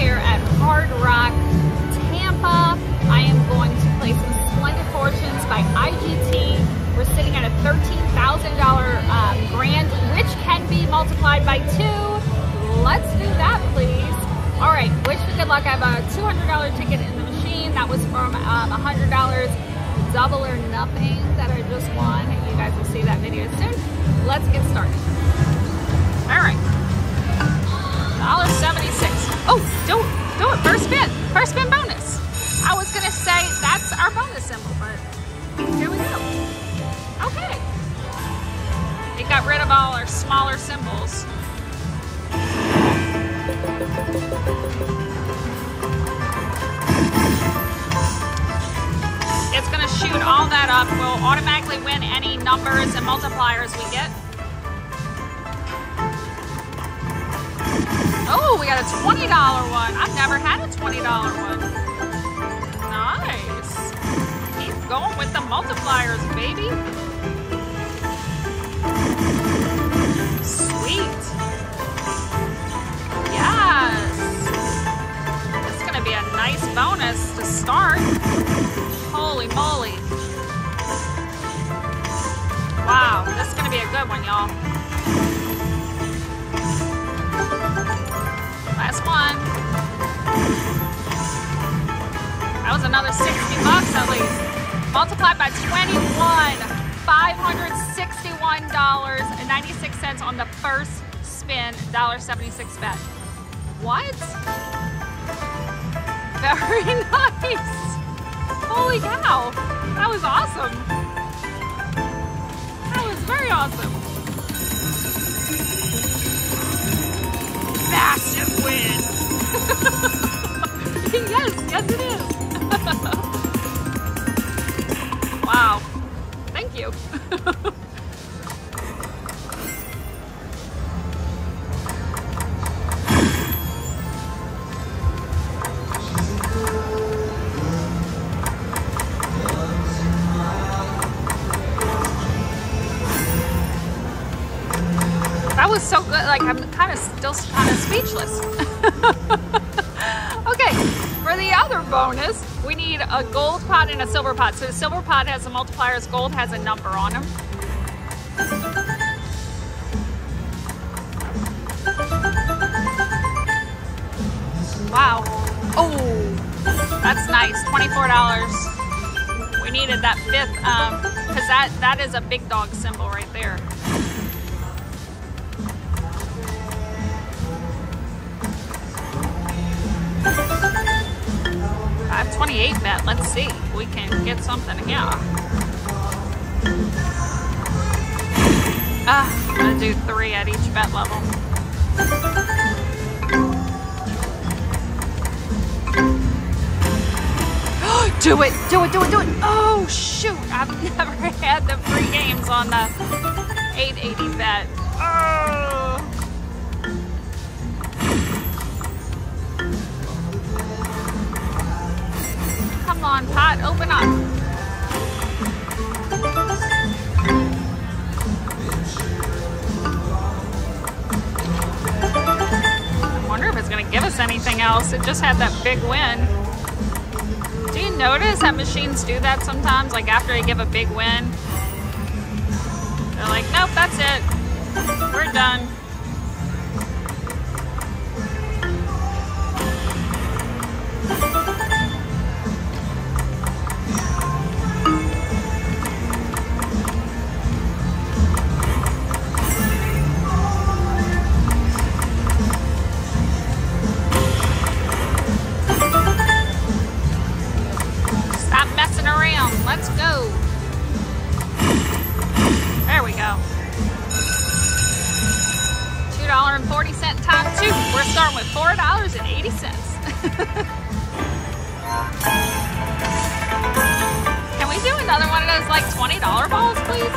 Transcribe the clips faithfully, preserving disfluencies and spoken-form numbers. here at Hard Rock Tampa. I am going to play some Splendid Fortunes by I G T. We're sitting at a thirteen thousand dollar um, grand, which can be multiplied by two. Let's do that, please. All right, wish me good luck. I have a two hundred dollar ticket in the machine. That was from um, one hundred dollars Double or Nothing that I just won. You guys will see that video soon. Let's get started. All right. one dollar seventy-six. Oh, don't do it. First spin. First spin bonus. I was going to say that's our bonus symbol, but here we go. Okay. It got rid of all our smaller symbols. It's going to shoot all that up. We'll automatically win any numbers and multipliers we get. Oh, we got a twenty dollar one. I've never had a twenty dollar one. Nice. Keep going with the multipliers, baby. Sweet. Yes. It's going to be a nice bonus to start. Holy moly. Wow, this is going to be a good one, y'all. Last one. That was another sixty bucks at least. Multiplied by twenty-one, five hundred sixty-one dollars and ninety-six cents on the first spin, one dollar seventy-six bet. What? Very nice. Holy cow. That was awesome. That was very awesome. Massive win! Yes, yes it is! Wow. Thank you. That was so good, like I'm kind of still kind of speechless. Okay, for the other bonus, we need a gold pot and a silver pot. So the silver pot has the multipliers, gold has a number on them. Wow. Oh, that's nice, twenty-four dollars. We needed that fifth, um, because that, that is a big dog symbol right there. twenty-eight bet. Let's see if we can get something. Yeah. Ah, I'm gonna do three at each bet level. Do it! Do it! Do it! Do it! Oh shoot! I've never had the free games on the eight eighty bet. Oh. Come on, pot, open up. I wonder if it's going to give us anything else. It just had that big win. Do you notice how machines do that sometimes? Like after they give a big win, they're like, nope, that's it. We're done. Can we do another one of those like twenty dollar balls, please?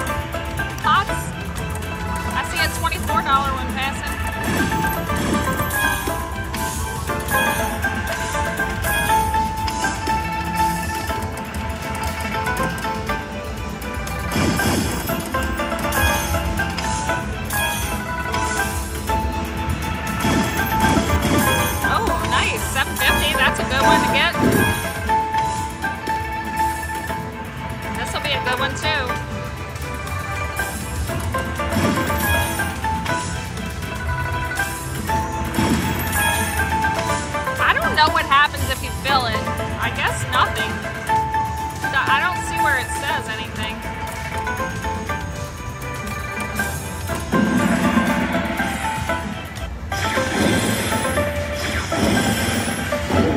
Pots? I see a twenty-four dollar one passing. one too. What happens if you fill it? I guess nothing. I don't see where it says anything.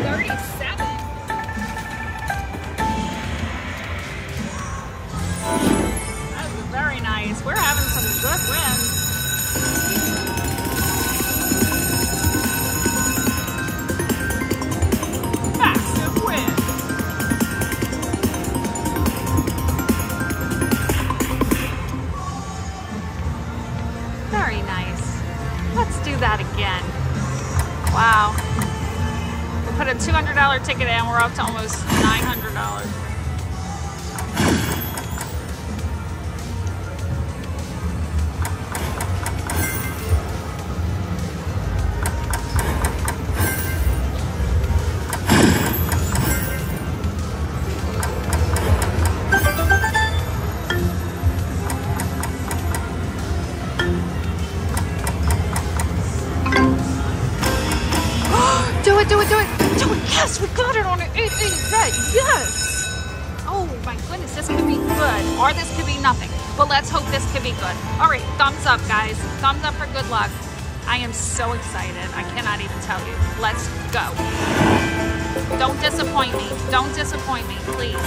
thirty-seven. That was very nice. We're having some good wins. two hundred dollar ticket and we're up to almost nine hundred dollars. Do it, do it, do it, yes, we got it on an eight eight bet, yes! Oh my goodness, this could be good, or this could be nothing, but let's hope this could be good. All right, thumbs up, guys, thumbs up for good luck. I am so excited, I cannot even tell you. Let's go. Don't disappoint me, don't disappoint me, please.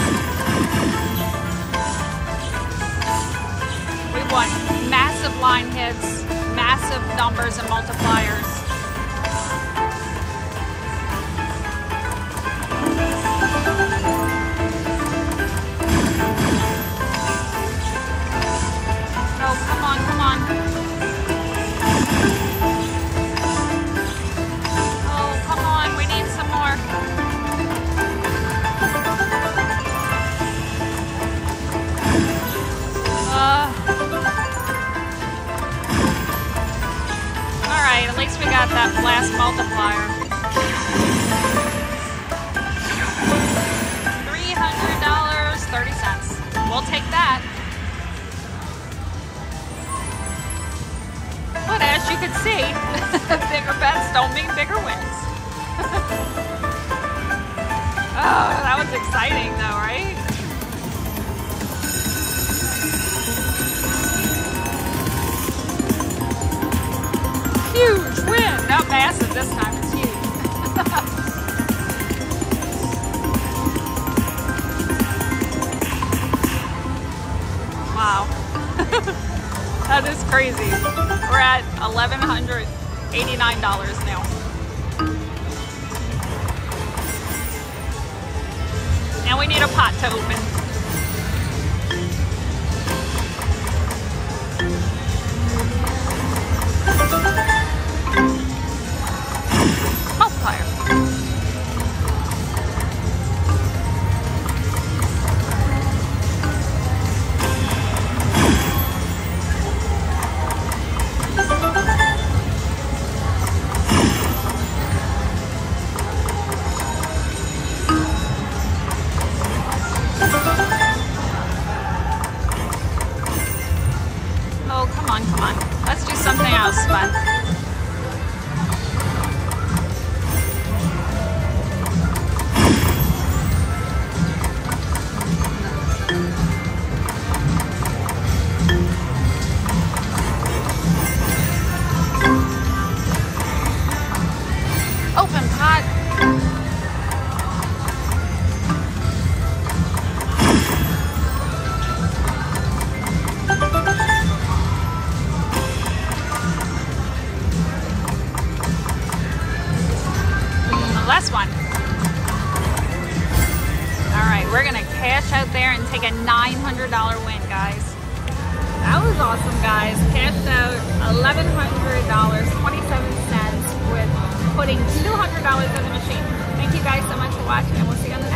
We won massive line hits, massive numbers and multipliers. That last multiplier. three hundred dollars and thirty cents. We'll take that. But as you can see, bigger bets don't mean bigger wins. Oh, that was exciting though, right? Huge win! Not massive this time, it's huge. Wow. That is crazy. We're at eleven hundred eighty-nine dollars now. And we need a pot to open. Thank you guys so much for watching, and we'll see you on the